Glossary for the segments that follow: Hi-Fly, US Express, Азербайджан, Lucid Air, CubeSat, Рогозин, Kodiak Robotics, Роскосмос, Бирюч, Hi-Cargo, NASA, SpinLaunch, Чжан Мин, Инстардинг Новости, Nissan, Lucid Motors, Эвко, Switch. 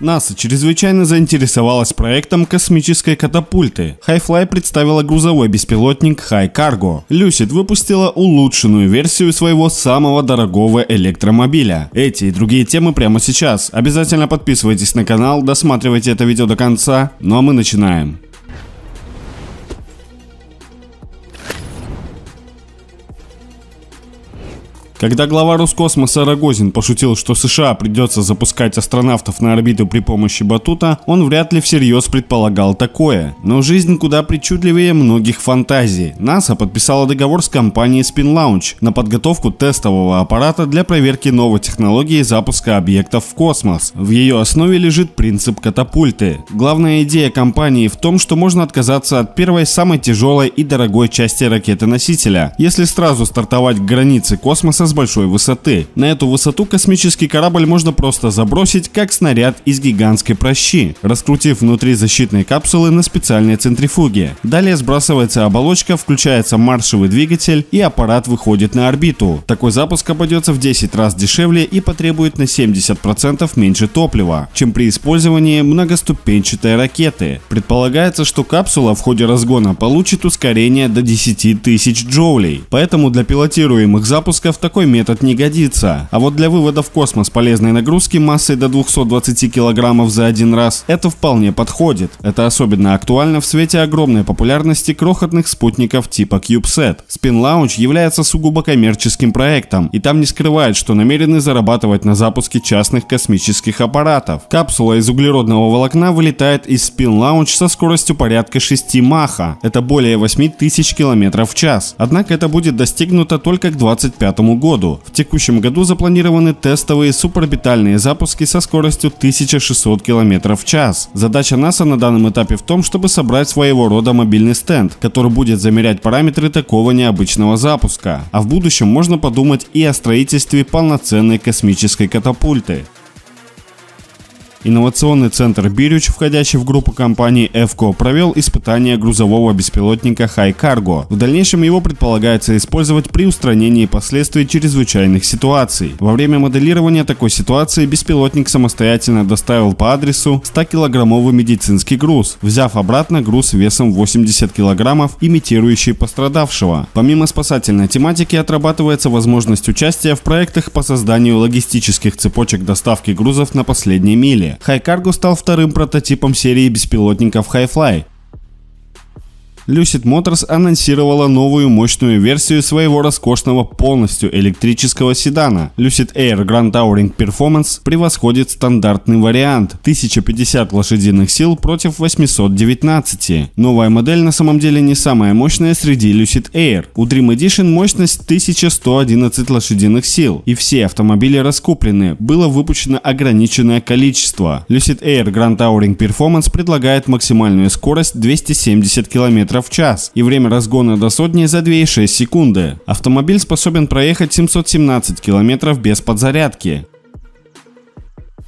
NASA чрезвычайно заинтересовалась проектом космической катапульты. Hi-Fly представила грузовой беспилотник Hi-Cargo. Lucid выпустила улучшенную версию своего самого дорогого электромобиля. Эти и другие темы прямо сейчас. Обязательно подписывайтесь на канал, досматривайте это видео до конца. Ну а мы начинаем. Когда глава Роскосмоса Рогозин пошутил, что США придется запускать астронавтов на орбиту при помощи батута, он вряд ли всерьез предполагал такое. Но жизнь куда причудливее многих фантазий. НАСА подписала договор с компанией SpinLaunch на подготовку тестового аппарата для проверки новой технологии запуска объектов в космос. В ее основе лежит принцип катапульты. Главная идея компании в том, что можно отказаться от первой, самой тяжелой и дорогой части ракеты-носителя, если сразу стартовать к границе космоса с большой высоты. На эту высоту космический корабль можно просто забросить, как снаряд из гигантской пращи, раскрутив внутри защитной капсулы на специальной центрифуге. Далее сбрасывается оболочка, включается маршевый двигатель, и аппарат выходит на орбиту. Такой запуск обойдется в 10 раз дешевле и потребует на 70% меньше топлива, чем при использовании многоступенчатой ракеты. Предполагается, что капсула в ходе разгона получит ускорение до 10 тысяч джоулей, поэтому для пилотируемых запусков такой метод не годится. А вот для вывода в космос полезной нагрузки массой до 220 килограммов за один раз это вполне подходит. Это особенно актуально в свете огромной популярности крохотных спутников типа CubeSat. SpinLaunch является сугубо коммерческим проектом, и там не скрывает, что намерены зарабатывать на запуске частных космических аппаратов. Капсула из углеродного волокна вылетает из SpinLaunch со скоростью порядка 6 маха. Это более 8000 километров в час. Однако это будет достигнуто только к 2025 году. В текущем году запланированы тестовые суборбитальные запуски со скоростью 1600 км в час. Задача НАСА на данном этапе в том, чтобы собрать своего рода мобильный стенд, который будет замерять параметры такого необычного запуска. А в будущем можно подумать и о строительстве полноценной космической катапульты. Инновационный центр «Бирюч», входящий в группу компаний «Эвко», провел испытания грузового беспилотника Hi-Cargo. В дальнейшем его предполагается использовать при устранении последствий чрезвычайных ситуаций. Во время моделирования такой ситуации беспилотник самостоятельно доставил по адресу 100-килограммовый медицинский груз, взяв обратно груз весом 80 килограммов, имитирующий пострадавшего. Помимо спасательной тематики отрабатывается возможность участия в проектах по созданию логистических цепочек доставки грузов на последней миле. Hi-Cargo стал вторым прототипом серии беспилотников Hi-Fly. Lucid Motors анонсировала новую мощную версию своего роскошного полностью электрического седана. Lucid Air Grand Touring Performance превосходит стандартный вариант – 1050 лошадиных сил против 819. Новая модель на самом деле не самая мощная среди Lucid Air. У Dream Edition мощность 1111 лошадиных сил, и все автомобили раскуплены, было выпущено ограниченное количество. Lucid Air Grand Touring Performance предлагает максимальную скорость 270 км в час и время разгона до сотни за 2,6 секунды. Автомобиль способен проехать 717 км без подзарядки.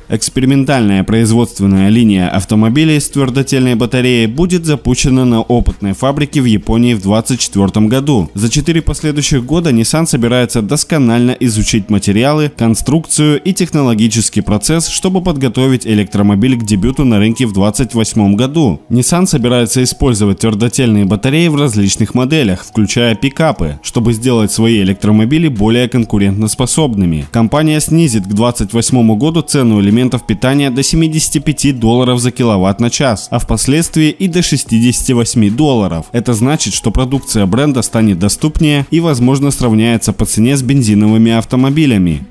Экспериментальная производственная линия автомобилей с твердотельной батареей будет запущена на опытной фабрике в Японии в 2024 году. За 4 последующих года Nissan собирается досконально изучить материалы, конструкцию и технологический процесс, чтобы подготовить электромобиль к дебюту на рынке в 2028 году. Nissan собирается использовать твердотельные батареи в различных моделях, включая пикапы, чтобы сделать свои электромобили более конкурентоспособными. Компания снизит к 2028 году цену элементов питания до $75 за киловатт на час, а впоследствии и до $68. Это значит, что продукция бренда станет доступнее и, возможно, сравняется по цене с бензиновыми автомобилями.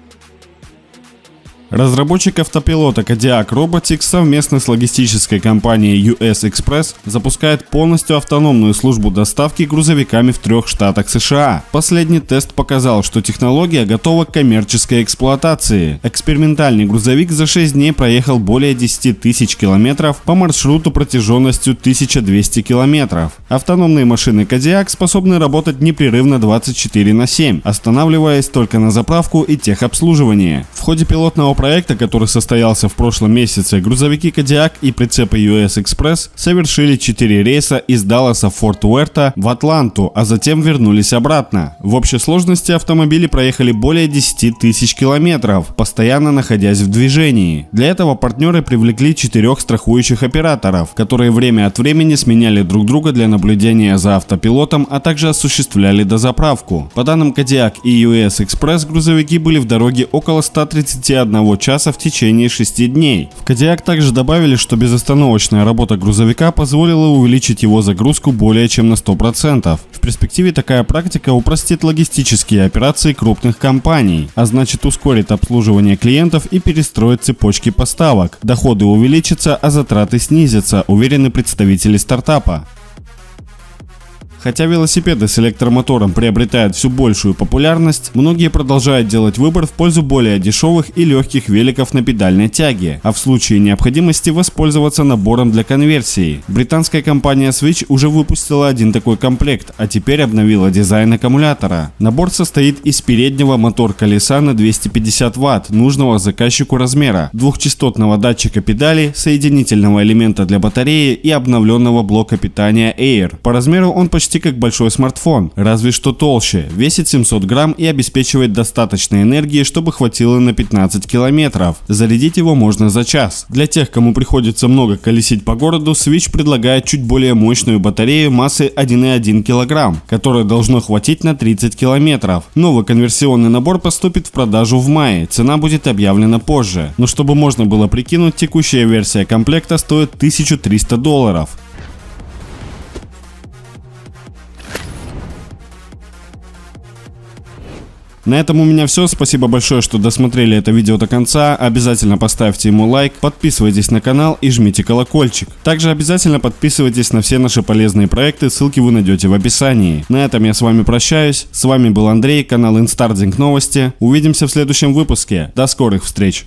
Разработчик автопилота Kodiak Robotics совместно с логистической компанией US Express запускает полностью автономную службу доставки грузовиками в 3 штатах США. Последний тест показал, что технология готова к коммерческой эксплуатации. Экспериментальный грузовик за 6 дней проехал более 10 тысяч километров по маршруту протяженностью 1200 километров. Автономные машины Kodiak способны работать непрерывно 24/7, останавливаясь только на заправку и техобслуживание. В ходе пилотного проекта, который состоялся в прошлом месяце, грузовики Kodiak и прицепы US Express совершили 4 рейса из Далласа в Форт-Уэрта в Атланту, а затем вернулись обратно. В общей сложности автомобили проехали более 10 тысяч километров, постоянно находясь в движении. Для этого партнеры привлекли 4 страхующих операторов, которые время от времени сменяли друг друга для наблюдения за автопилотом, а также осуществляли дозаправку. По данным Kodiak и US Express, грузовики были в дороге около 131 часа в течение 6 дней. В Kodiak также добавили, что безостановочная работа грузовика позволила увеличить его загрузку более чем на 100%. В перспективе такая практика упростит логистические операции крупных компаний, а значит ускорит обслуживание клиентов и перестроит цепочки поставок. Доходы увеличатся, а затраты снизятся, уверены представители стартапа. Хотя велосипеды с электромотором приобретают все большую популярность, многие продолжают делать выбор в пользу более дешевых и легких великов на педальной тяге, а в случае необходимости воспользоваться набором для конверсии. Британская компания Switch уже выпустила один такой комплект, а теперь обновила дизайн аккумулятора. Набор состоит из переднего мотор-колеса на 250 Вт нужного заказчику размера, двухчастотного датчика педали, соединительного элемента для батареи и обновленного блока питания Air. По размеру он почти как большой смартфон, разве что толще, весит 700 грамм и обеспечивает достаточной энергии, чтобы хватило на 15 километров. Зарядить его можно за час. Для тех, кому приходится много колесить по городу, Switch предлагает чуть более мощную батарею массой 1,1 килограмм, которая должно хватить на 30 километров. Новый конверсионный набор поступит в продажу в мае, цена будет объявлена позже. Но чтобы можно было прикинуть, текущая версия комплекта стоит $1300. На этом у меня все. Спасибо большое, что досмотрели это видео до конца. Обязательно поставьте ему лайк, подписывайтесь на канал и жмите колокольчик. Также обязательно подписывайтесь на все наши полезные проекты, ссылки вы найдете в описании. На этом я с вами прощаюсь. С вами был Андрей, канал Инстардинг Новости. Увидимся в следующем выпуске. До скорых встреч!